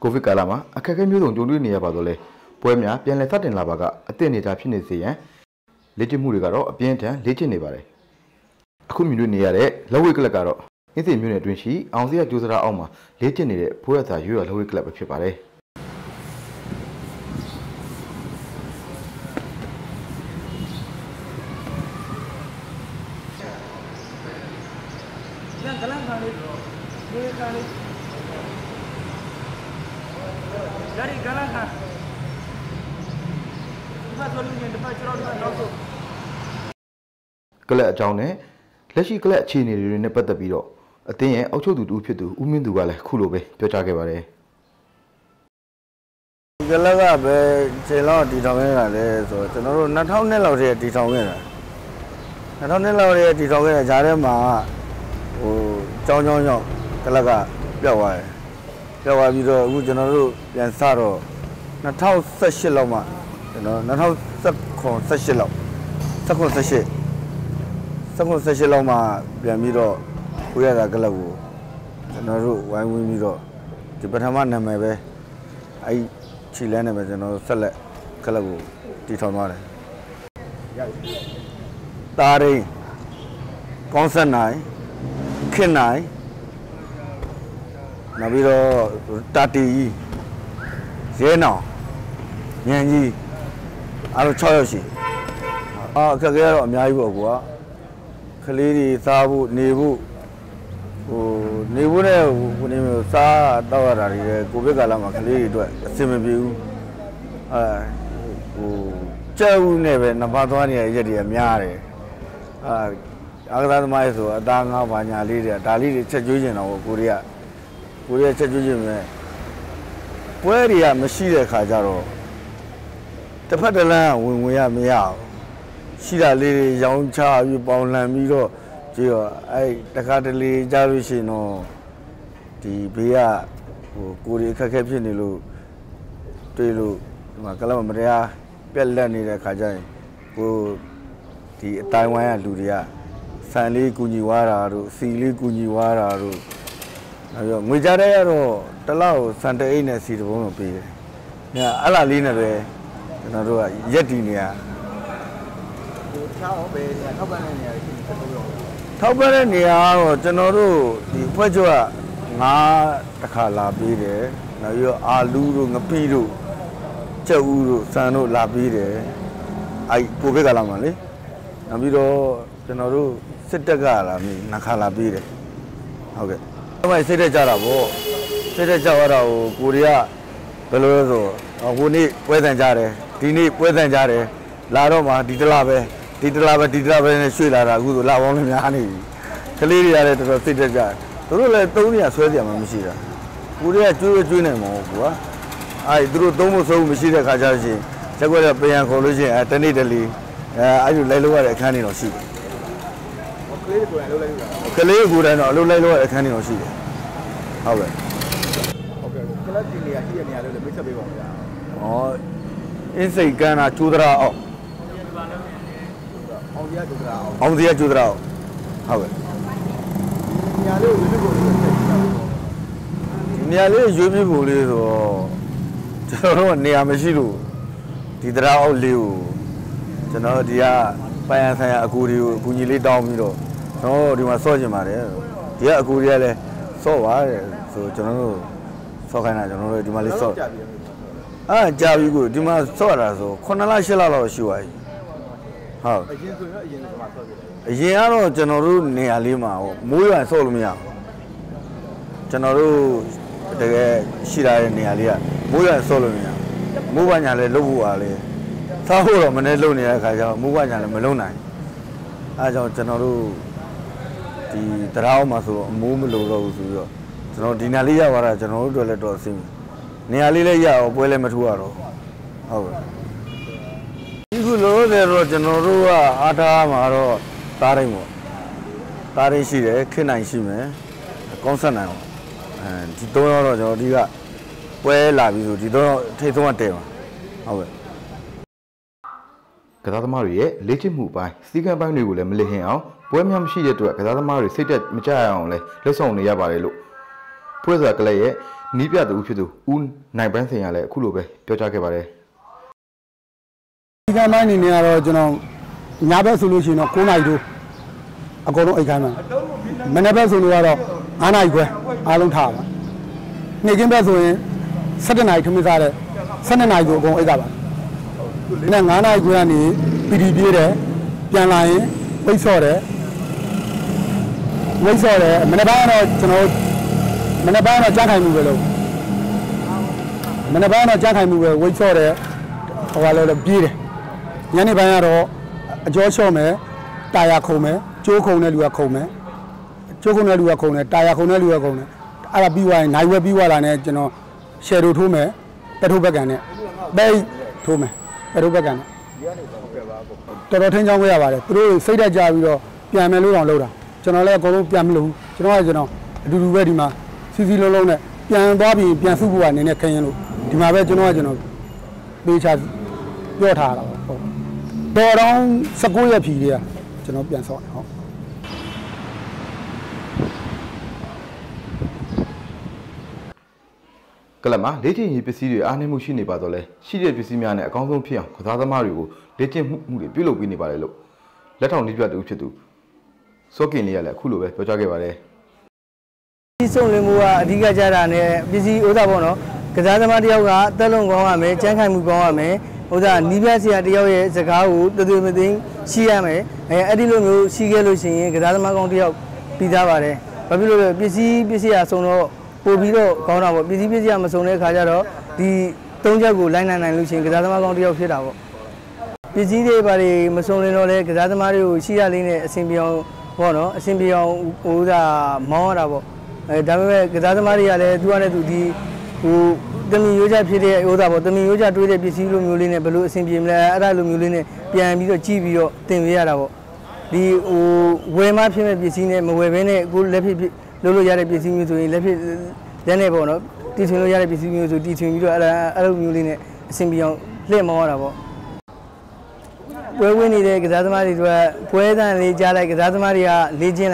Kofi Kalama, a cacamio don't do near Badole. Poemia, Pian Latin Labaga, a tenita Pinesian, Legend Murigaro, a Pienta, Legend Nebare. A communiare, Lawiclacaro. In the immunity when she, on the Adusra Alma, Legend, Poeta, you are Lawiclap Chipare. Dari Galanga, Galanga, I was general and sorrow. Not how such a loma, you know, not how such a loma, Biamido, we are a galabu. General, why we need to better man, maybe I Chilean, and sell calabu, Titomare. Tari, Consernai, Kenai. Nabiro Tati Zeno Yanji Arochoshi. Ah, Kagero, Miagua, Kalidi, Sabu, Nebu, Nebune, when you saw Dawari, Kubegalama, Kalidi, Simibu, Chew Neve, Napatania, Yeti, Miare, Agadamaiso, Adanga, Vanya, Lidia, Dali, Chejujan, or Korea. We are judging. Where are Messiah Cajaro? The Patalan, when we are meow. She that lady, young child, you bound Lamido, Gio, I, the Catali, Jarusino, the Bia, Guri Cacapinilu, Tilu, Macalamria, Bellani, the Cajay, who the Taiwan Luria, San Lee Guniwara, Silly Guniwara. We are the law, Santa Ina, see the woman appear. Alla Lina, Yetinia Tauberania or Tenoru, the Pajua, Ma, Takala Bide, Nayo Aluru, Napiru, Chauru, Sano Labide, I Pubegalamale, Nabido, Tenoru, Sitagala, Nakala Bide. Okay. I said, Jarabo, Korea, Belozo, Aguni, Wedanjare, Tini, Wedanjare, La Roma, Titlabe, and Sula, good love only honey. Calidia to City Jar. Rule Tonia, Swedia, Mishira. Korea, June, I drew Domoso, Mishira Kajaji, Jaguar Payan College at an Italy. I do Lelua, a cannon of sheep. Good and a little I can't even see it. However, oh, it's a Ghana to draw on the edge to draw. However, nearly you people near Meshiru, the draw you, the Nodia, Payasa, Guru, Gunili Domino. No, you must soldier, Maria. Yeah, good. So, I so general. So, I know you must solve. Ah, job you good. You must solve us. Conala Shilla, she was. How? A general, General Nealima, Muya and Solomia. General Shira Nealia, Muya and Solomia, Mubanya Lubuale, Tahura Manelonia, Mubanya Melona. I don't general. The drama so Mumulu, so Dinalia or a general letter sim. Nealilla or Puelemetuaro. You know the Rogenorua, Adamaro, Tarimo, Tarishire, Kenashime, Consonant, and Titoro, Jordia, Puella, you don't take one table. However, Catamarie, let him move by, stick up by New and lay him out. Poemium she did to a Catamari seated Michael, less only Yabarelo. Posa Clay, Nibia do Uchidu, Un, Nibansi, Ale, Kulube, Piochakabare. Nine in the original Naba solution of Kunaidu. I go to Igana. Menabazulu, Anaigue, Alunta. Nigimbazui, certain items are certain I go Igaba. Nanaiguani, Pidire, Pianai, Waisore, Menabana. Manabana Jagai Mugelo. Manabana Jagai Mugel, which are a beer. Yanibanaro, Joshome, Tayakome, Choconaluacone, Tayaconaluacone, Arabiwa, and I will be well on it, you know, Sheru Tume, Perubagane, Bay Tume, Perubagane. Torotinga, we are through Seda Javio, Piamelu and Loda, General Piamlu, General, do very much. Alone, young Bobby, Pianfuan in a canoe, to my regional, which has your title. Door on Sagoya Pidia, General Pianso. Kalama, dating he pursued Animushini Badole. She did see me on a council pier, Cotada Mario, dating below Guinevere. Let on Libya do Chetu. Soaking Yala, Kulu, Pajagavare. Someone who is busy, or no, because other Maria, the long Guame, Changham Guame, or the Nibasia Dio, Zakau, the Dumading, Siame, and Adilu, Sigelo singing, Gadamagondio, Pizavare, Pablo, busy Asono, Pobilo, Corona, busy Amazone, Cajaro, the Tonjago, Lina and Lucien, Gadamagondio Firao. Busy day by Masonole, Gadamaru, Sialine, Symbion, Bono, Symbion, Uda, Moravo. Dame Gadamaria, Duane Dudi, who the Muja Pide, Udabo, the Muja do the Bisilu Muline, Belu Simbium, Aralu Muline, Piamito Chivio, Timviarabo. The Wema Pime Bisine, Muevene, good Lepi, Lulu Yara Bisimu to Lepi, Denebono, Titino Yara Bisimu to Titum, Aralu Muline, Simbion, Le Morabo. Where we need a Gadamari were Pueda and Lejala Gadamaria, Legion,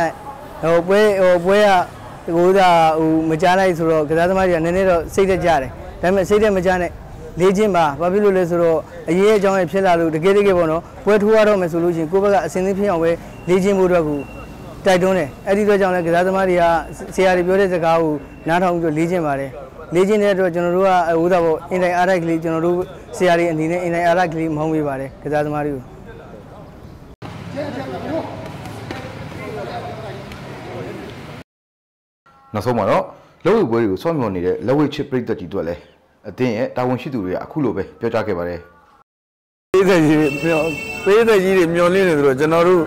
or where. Uda Majana is rock, Gadamaria, Nenero, Seda Jare. Then Seda Majane, Legimba, Babilu Lesro, a year John Pilaru, the Gedegavono, Port Huarome solution, Kuba, Sinipian way, Legim Budagu, Tidone, Editor John Gadamaria, Sierra Bodezagau, not home to Legimare. Legionero Generua, Udavo, in the Aragli, Generu, Sierra, and in the Aragli, Homivare, Gadamaru. Nasomano, low worry, some money, low chip break the Tidole. A day, that one should do a Kulobe, Piochakabare. Peter Miolini, General